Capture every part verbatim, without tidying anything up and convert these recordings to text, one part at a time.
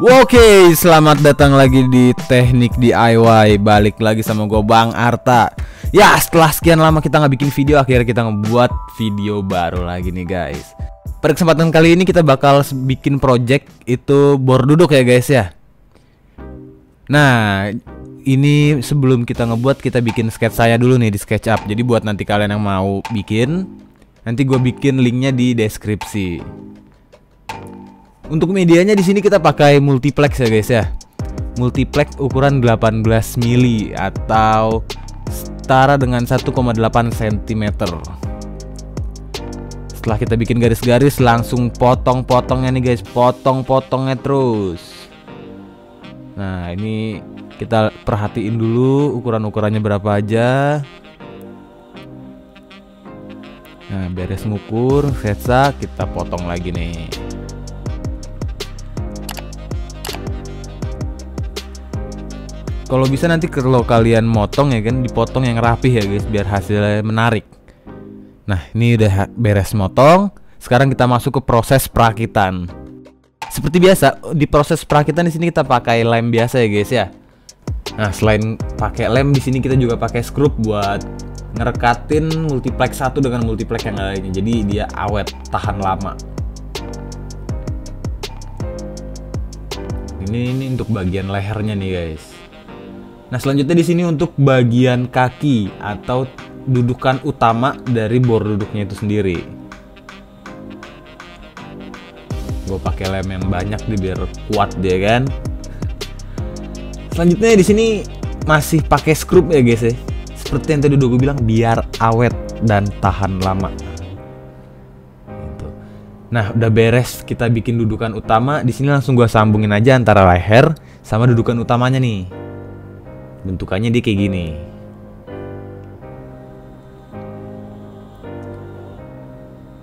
Oke, selamat datang lagi di Teknik D I Y. Balik lagi sama gue, Bang Arta. Ya, setelah sekian lama kita nggak bikin video, akhirnya kita ngebuat video baru lagi nih guys. Pada kesempatan kali ini kita bakal bikin project itu bor duduk ya guys ya. Nah, ini sebelum kita ngebuat, kita bikin sketch saya dulu nih di SketchUp. Jadi buat nanti kalian yang mau bikin, nanti gue bikin linknya di deskripsi. Untuk medianya di sini kita pakai multiplex ya guys ya. Multiplex ukuran delapan belas mili atau setara dengan satu koma delapan sentimeter. Setelah kita bikin garis-garis, langsung potong-potongnya nih guys, potong-potongnya terus. Nah, ini kita perhatiin dulu ukuran-ukurannya berapa aja. Nah, beres ngukur, sketsa, kita potong lagi nih. Kalau bisa nanti kalau kalian motong ya kan, dipotong yang rapih ya guys, biar hasilnya menarik. Nah, ini udah beres motong. Sekarang kita masuk ke proses perakitan. Seperti biasa di proses perakitan di sini kita pakai lem biasa ya guys ya. Nah, selain pakai lem di sini kita juga pakai skrup buat ngerekatin multiplex satu dengan multiplex yang lainnya. Jadi dia awet, tahan lama. Ini ini untuk bagian lehernya nih guys. Nah, selanjutnya di sini untuk bagian kaki atau dudukan utama dari bor duduknya itu sendiri. Gue pakai lem yang banyak deh biar kuat dia kan. Selanjutnya di sini masih pakai skrup ya guys ya. Seperti yang tadi udah gue bilang, biar awet dan tahan lama. Nah, udah beres kita bikin dudukan utama. Di sini langsung gue sambungin aja antara leher sama dudukan utamanya nih. Bentukannya dia kayak gini.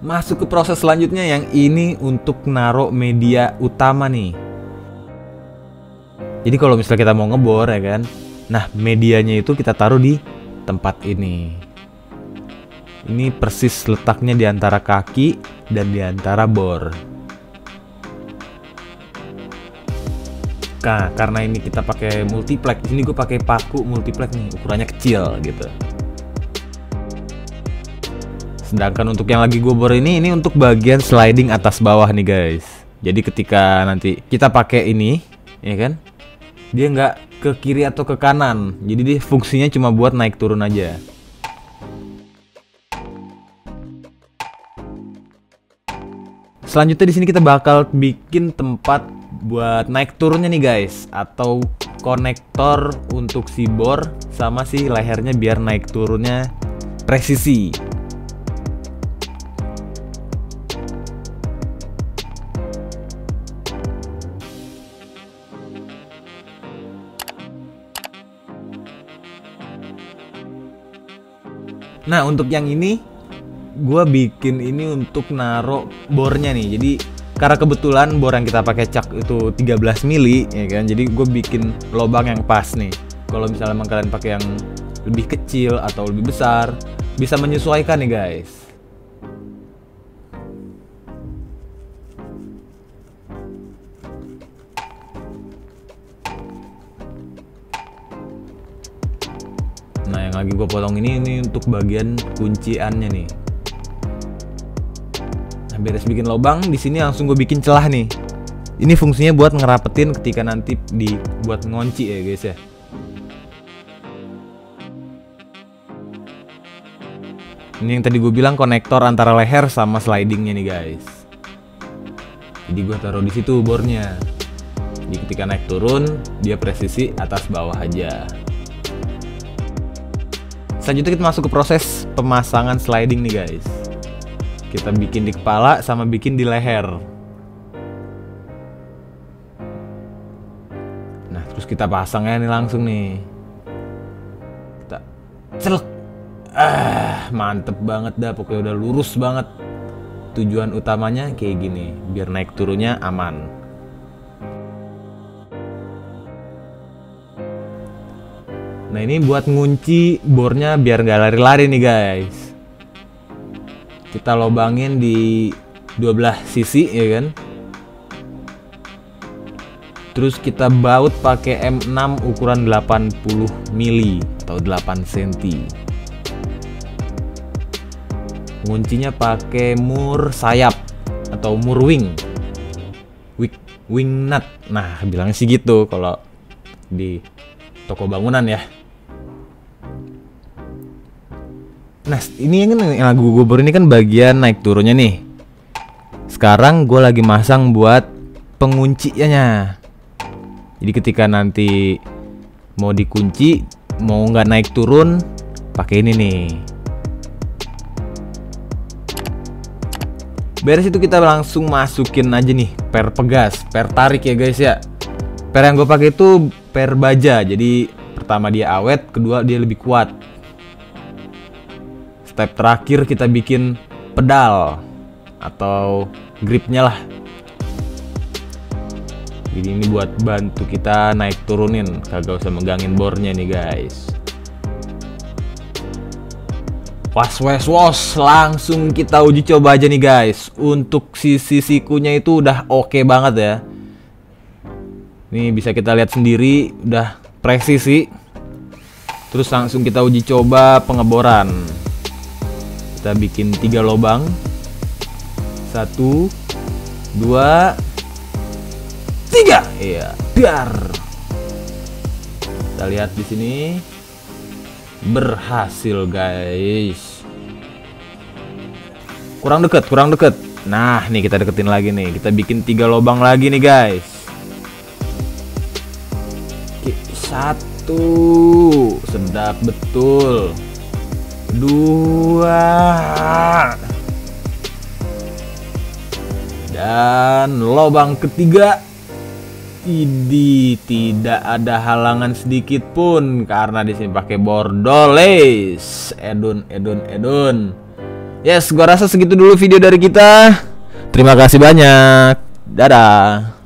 Masuk ke proses selanjutnya yang ini untuk naruh media utama nih. Jadi kalau misalnya kita mau ngebor ya kan, nah medianya itu kita taruh di tempat ini. Ini persis letaknya di antara kaki dan di antara bor. Nah, karena ini kita pakai multiplex, di sini gue pakai paku multiplex nih, ukurannya kecil gitu. Sedangkan untuk yang lagi gue bor ini, ini untuk bagian sliding atas bawah nih guys. Jadi ketika nanti kita pakai ini, ya kan, dia nggak ke kiri atau ke kanan. Jadi dia fungsinya cuma buat naik turun aja. Selanjutnya di sini kita bakal bikin tempat buat naik turunnya nih guys, atau konektor untuk si bor sama si lehernya biar naik turunnya presisi. Nah, untuk yang ini gue bikin ini untuk naruh bornya nih. Jadi karena kebetulan bor yang kita pakai cak itu tiga belas mili ya kan, jadi gue bikin lubang yang pas nih. Kalau misalnya emang kalian pakai yang lebih kecil atau lebih besar, bisa menyesuaikan nih guys. Nah, yang lagi gue potong ini, ini untuk bagian kunciannya nih. Beres bikin lubang, di sini langsung gue bikin celah nih. Ini fungsinya buat ngerapetin ketika nanti dibuat ngunci ya guys ya. Ini yang tadi gue bilang konektor antara leher sama slidingnya nih guys. Jadi gue taruh di situ bornya. Jadi ketika naik turun, dia presisi atas bawah aja. Selanjutnya kita masuk ke proses pemasangan sliding nih guys. Kita bikin di kepala sama bikin di leher. Nah, terus kita pasangnya nih langsung nih. Kita celek. Ah, mantep banget dah, pokoknya udah lurus banget. Tujuan utamanya kayak gini, biar naik turunnya aman. Nah, ini buat ngunci bornya biar nggak lari-lari nih guys. Kita lobangin di dua belah sisi ya kan. Terus kita baut pakai M enam ukuran delapan puluh mili meter atau delapan sentimeter. Nguncinya pakai mur sayap atau mur wing. Wing, wing nut. Nah, bilangnya sih gitu kalau di toko bangunan ya. Nah, ini kan yang gue gubur ini kan bagian naik turunnya nih. Sekarang gue lagi masang buat pengunciannya. Jadi ketika nanti mau dikunci, mau nggak naik turun, pakai ini nih. Beres itu kita langsung masukin aja nih per pegas, per tarik ya guys ya. Per yang gue pakai itu per baja. Jadi pertama dia awet, kedua dia lebih kuat. Step terakhir kita bikin pedal atau gripnya lah. Jadi ini buat bantu kita naik turunin, kagak usah megangin bornya nih guys. Was was was, langsung kita uji coba aja nih guys. Untuk sisi sikunya itu udah oke banget ya. Ini bisa kita lihat sendiri, udah presisi. Terus langsung kita uji coba pengeboran. Kita bikin tiga lubang. Satu, dua, tiga. Iya, biar. Kita lihat di sini berhasil guys. Kurang deket, kurang deket. Nah, nih kita deketin lagi nih. Kita bikin tiga lubang lagi nih guys. Oke, satu, sedap betul. Dua, dan lubang ketiga. Idi, tidak ada halangan sedikit pun karena di sini pakai bordoles. Edun, edun, edun. Yes, gua rasa segitu dulu video dari kita. Terima kasih banyak. Dadah.